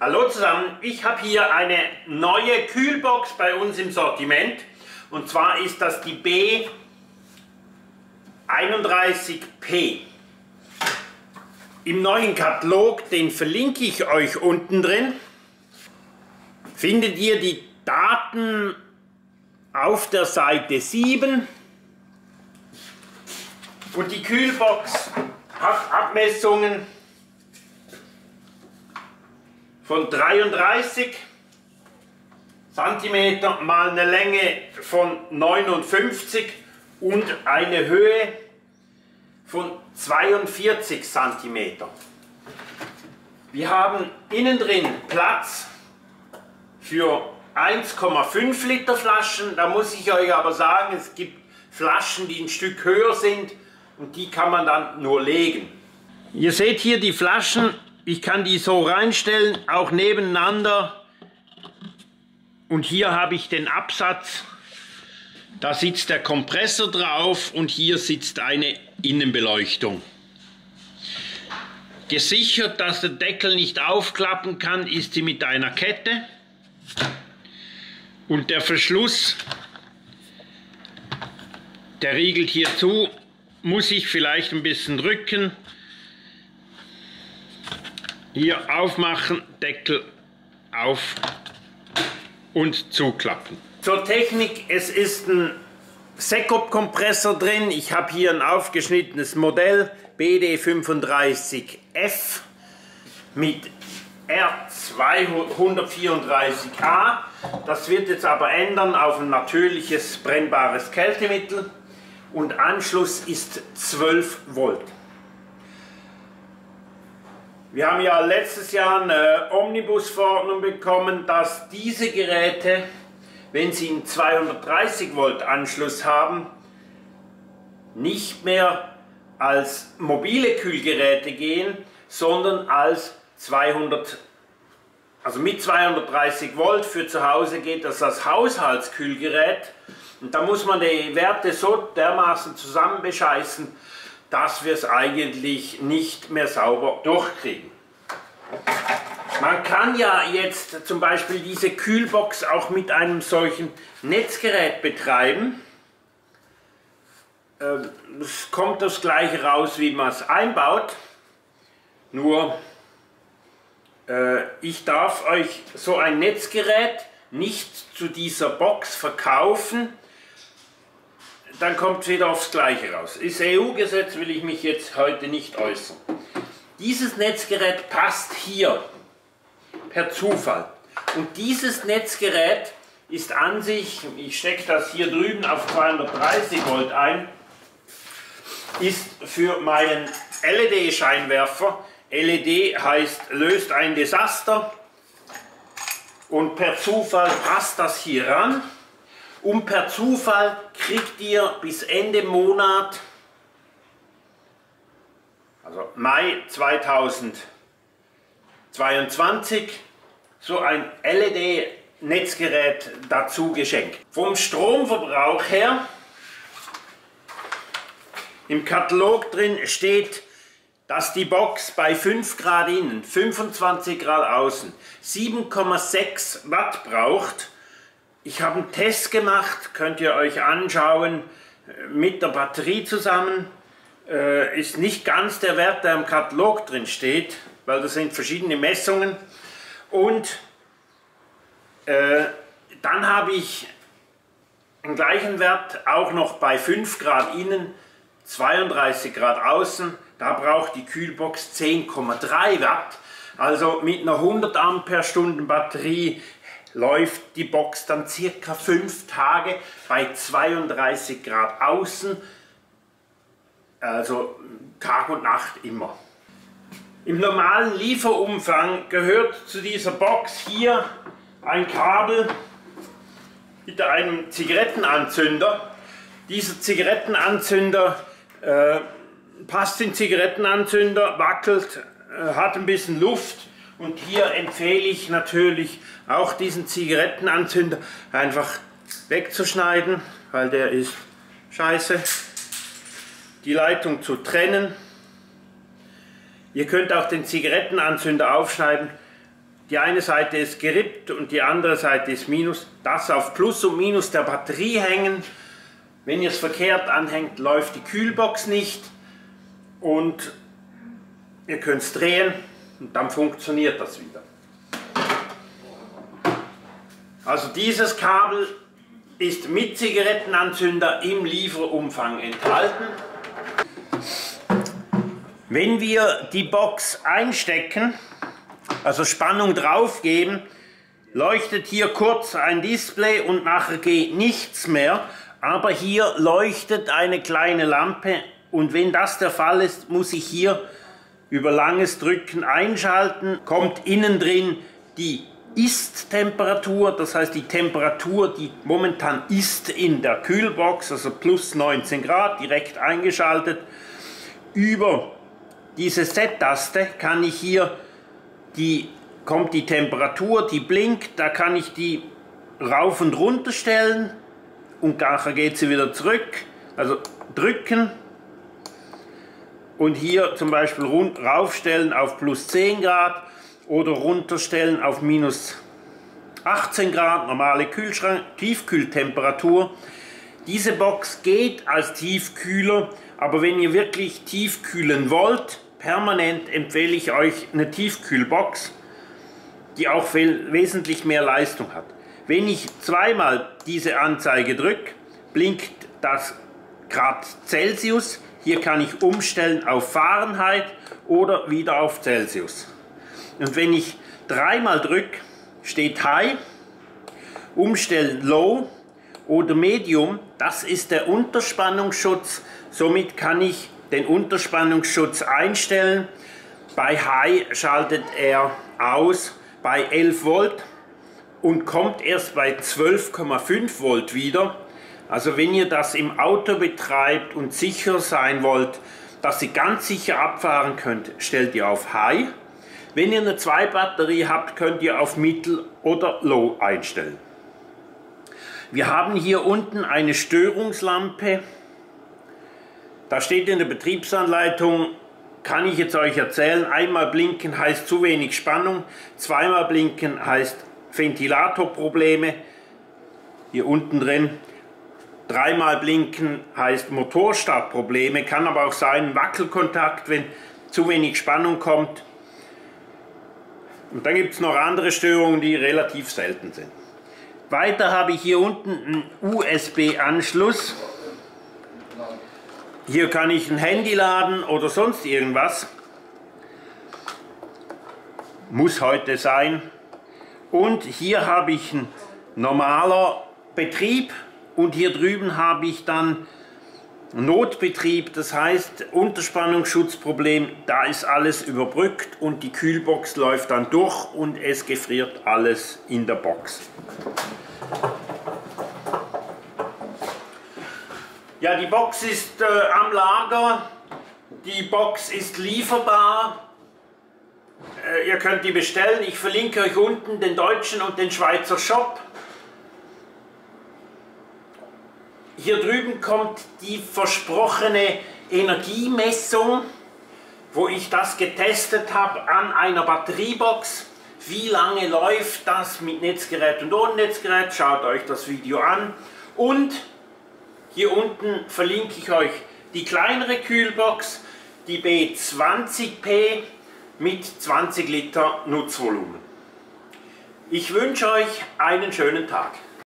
Hallo zusammen, ich habe hier eine neue Kühlbox bei uns im Sortiment und zwar ist das die B31P. Im neuen Katalog, den verlinke ich euch unten drin, findet ihr die Daten auf der Seite 7 und die Kühlbox hat Abmessungen von 33 cm mal eine Länge von 59 und eine Höhe von 42 cm. Wir haben innen drin Platz für 1,5 Liter Flaschen. Da muss ich euch aber sagen, es gibt Flaschen, die ein Stück höher sind und die kann man dann nur legen. Ihr seht hier die Flaschen. Ich kann die so reinstellen, auch nebeneinander, und hier habe ich den Absatz, da sitzt der Kompressor drauf und hier sitzt eine Innenbeleuchtung. Gesichert, dass der Deckel nicht aufklappen kann, ist sie mit einer Kette und der Verschluss, der riegelt hier zu, muss ich vielleicht ein bisschen drücken. Hier aufmachen, Deckel auf und zuklappen. Zur Technik, es ist ein Secop Kompressor drin. Ich habe hier ein aufgeschnittenes Modell BD35F mit R234A. Das wird jetzt aber ändern auf ein natürliches brennbares Kältemittel und Anschluss ist 12 Volt. Wir haben ja letztes Jahr eine Omnibusverordnung bekommen, dass diese Geräte, wenn sie einen 230 Volt Anschluss haben, nicht mehr als mobile Kühlgeräte gehen, sondern also mit 230 Volt für zu Hause geht das als Haushaltskühlgerät. Und da muss man die Werte so dermaßen zusammen bescheißen, dass wir es eigentlich nicht mehr sauber durchkriegen. Man kann ja jetzt zum Beispiel diese Kühlbox auch mit einem solchen Netzgerät betreiben. Es kommt das gleiche raus, wie man es einbaut. Nur ich darf euch so ein Netzgerät nicht zu dieser Box verkaufen. Dann kommt es wieder aufs Gleiche raus. Ist EU-Gesetz, will ich mich jetzt heute nicht äußern. Dieses Netzgerät passt hier per Zufall. Und dieses Netzgerät ist an sich, ich stecke das hier drüben auf 230 Volt ein, ist für meinen LED-Scheinwerfer. LED heißt, löst ein Desaster. Und per Zufall passt das hier ran. Und per Zufall kriegt ihr bis Ende Monat, also Mai 2022, so ein LED-Netzgerät dazu geschenkt. Vom Stromverbrauch her, im Katalog drin steht, dass die Box bei 5 Grad innen, 25 Grad außen 7,6 Watt braucht. Ich habe einen Test gemacht, könnt ihr euch anschauen, mit der Batterie zusammen. Ist nicht ganz der Wert, der im Katalog drin steht, weil das sind verschiedene Messungen. Und dann habe ich den gleichen Wert auch noch bei 5 Grad innen, 32 Grad außen. Da braucht die Kühlbox 10,3 Watt. Also mit einer 100 Ampere-Stunden Batterie läuft die Box dann circa 5 Tage bei 32 Grad außen, also Tag und Nacht immer. Im normalen Lieferumfang gehört zu dieser Box hier ein Kabel mit einem Zigarettenanzünder. Dieser Zigarettenanzünder passt in den Zigarettenanzünder, wackelt, hat ein bisschen Luft. Und hier empfehle ich natürlich auch diesen Zigarettenanzünder einfach wegzuschneiden, weil der ist scheiße. Die Leitung zu trennen. Ihr könnt auch den Zigarettenanzünder aufschneiden Die eine Seite ist gerippt und die andere Seite ist minus. Das auf Plus und Minus der Batterie hängen. Wenn ihr es verkehrt anhängt, läuft die Kühlbox nicht. Und ihr könnt es drehen und dann funktioniert das wieder. Also dieses Kabel ist mit Zigarettenanzünder im Lieferumfang enthalten. Wenn wir die Box einstecken, also Spannung drauf geben, leuchtet hier kurz ein Display und nachher geht nichts mehr, aber hier leuchtet eine kleine Lampe und wenn das der Fall ist, muss ich hier über langes Drücken einschalten, kommt innen drin die Ist-Temperatur, das heißt die Temperatur, die momentan ist in der Kühlbox, also plus 19 Grad, direkt eingeschaltet. Über diese Z-Taste kann ich hier kommt die Temperatur, die blinkt, da kann ich die rauf und runter stellen und nachher geht sie wieder zurück, also drücken und hier zum Beispiel raufstellen auf plus 10 Grad oder runterstellen auf minus 18 Grad, normale Tiefkühltemperatur. Diese Box geht als Tiefkühler, aber wenn ihr wirklich tiefkühlen wollt, permanent empfehle ich euch eine Tiefkühlbox, die auch wesentlich mehr Leistung hat. Wenn ich zweimal diese Anzeige drücke, blinkt das Grad Celsius. Hier kann ich umstellen auf Fahrenheit oder wieder auf Celsius. Und wenn ich dreimal drücke, steht High, umstellen Low oder Medium. Das ist der Unterspannungsschutz. Somit kann ich den Unterspannungsschutz einstellen. Bei High schaltet er aus bei 11 Volt und kommt erst bei 12,5 Volt wieder. Also wenn ihr das im Auto betreibt und sicher sein wollt, dass ihr ganz sicher abfahren könnt, stellt ihr auf High. Wenn ihr eine 2-Batterie habt, könnt ihr auf Mittel oder Low einstellen. Wir haben hier unten eine Störungslampe. Da steht in der Betriebsanleitung, kann ich jetzt euch erzählen, einmal blinken heißt zu wenig Spannung, zweimal blinken heißt Ventilatorprobleme, hier unten drin, dreimal blinken heißt Motorstartprobleme, kann aber auch sein Wackelkontakt, wenn zu wenig Spannung kommt. Und dann gibt es noch andere Störungen, die relativ selten sind. Weiter habe ich hier unten einen USB-Anschluss. Hier kann ich ein Handy laden oder sonst irgendwas. Muss heute sein. Und hier habe ich einen normaler Betrieb. Und hier drüben habe ich dann Notbetrieb. Das heißt, Unterspannungsschutzproblem, da ist alles überbrückt. Und die Kühlbox läuft dann durch und es gefriert alles in der Box. Ja, die Box ist am Lager, die Box ist lieferbar, ihr könnt die bestellen, ich verlinke euch unten den deutschen und den Schweizer Shop. Hier drüben kommt die versprochene Energiemessung, wo ich das getestet habe an einer Batteriebox. Wie lange läuft das mit Netzgerät und ohne Netzgerät, schaut euch das Video an. Und hier unten verlinke ich euch die kleinere Kühlbox, die B20P mit 20 Liter Nutzvolumen. Ich wünsche euch einen schönen Tag.